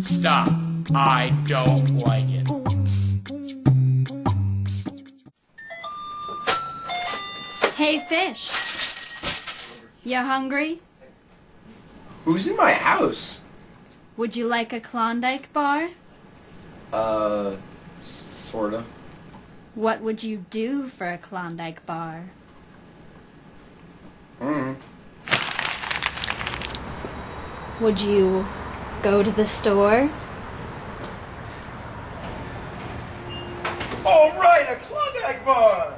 Stop. I don't like it. Hey, Fish. You hungry? Who's in my house? Would you like a Klondike bar? Sorta. What would you do for a Klondike bar? Would you go to the store? All right, a Klondike bar!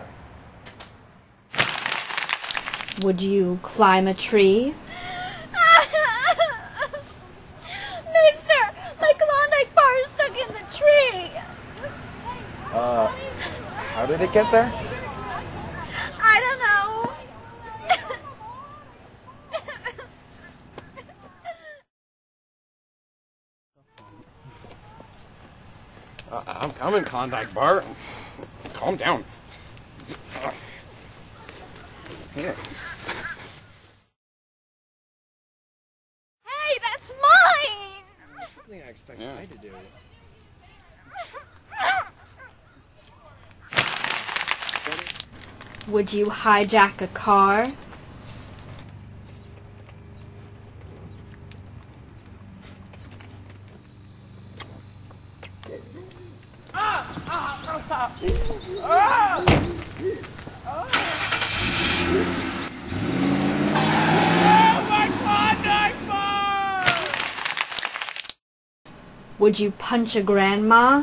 Would you climb a tree? Mister, my Klondike bar is stuck in the tree! How did it get there? I'm coming, Klondike bar. Calm down. Here. Hey, that's mine! Something I expected I to do. Would you hijack a car? Would you punch a grandma?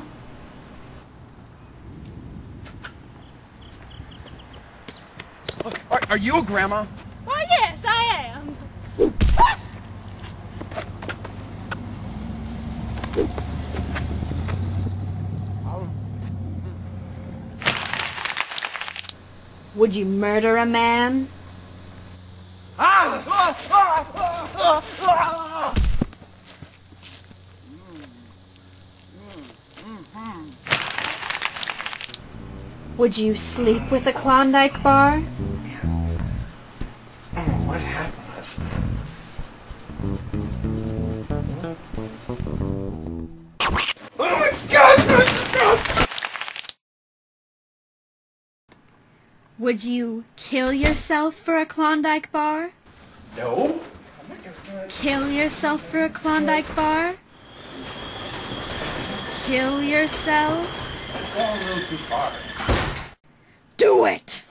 Are you a grandma? Why, yes, I am. Would you murder a man? Would you sleep with a Klondike bar? Oh, what happened last night? Oh my God! Oh my God! Would you kill yourself for a Klondike bar? No. Kill yourself for a Klondike bar? Kill yourself? That's all a little too far. Do it!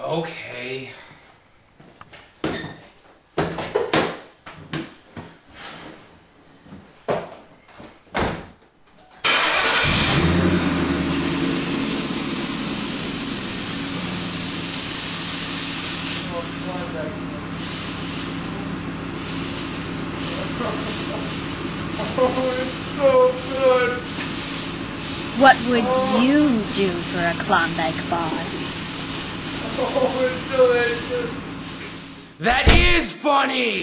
Okay. Oh, it's so good! What would you do for a Klondike bar? Oh, it's delicious! That is funny!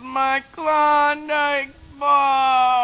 My Klondike bar!